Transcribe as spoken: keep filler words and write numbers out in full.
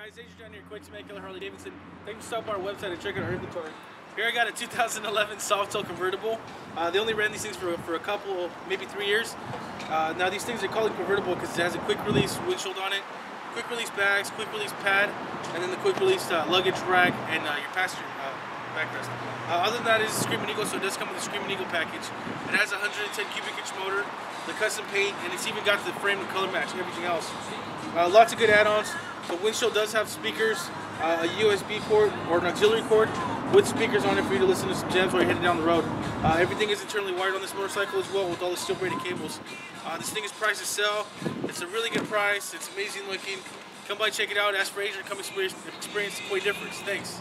guys, Andrew John here, Quaid Temecula Harley-Davidson. Thanks for stopping by our website and checking our inventory. Here I got a two thousand eleven Softail Convertible. Uh, they only ran these things for, for a couple, maybe three years. Uh, now these things are called convertible because it has a quick release windshield on it, quick release bags, quick release pad, and then the quick release uh, luggage rack and uh, your passenger uh, backrest. Uh, other than that, it's a Screamin' Eagle, so it does come with a Screamin' Eagle package. It has a one hundred ten cubic inch motor, the custom paint, and it's even got the frame and color match and everything else. Uh, lots of good add-ons. The windshield does have speakers, uh, a U S B port or an auxiliary cord with speakers on it for you to listen to some jams while you're headed down the road. Uh, everything is internally wired on this motorcycle as well with all the steel braided cables. Uh, this thing is priced to sell. It's a really good price. It's amazing looking. Come by, check it out. Ask for Asia. Come experience, experience the Quaid difference. Thanks.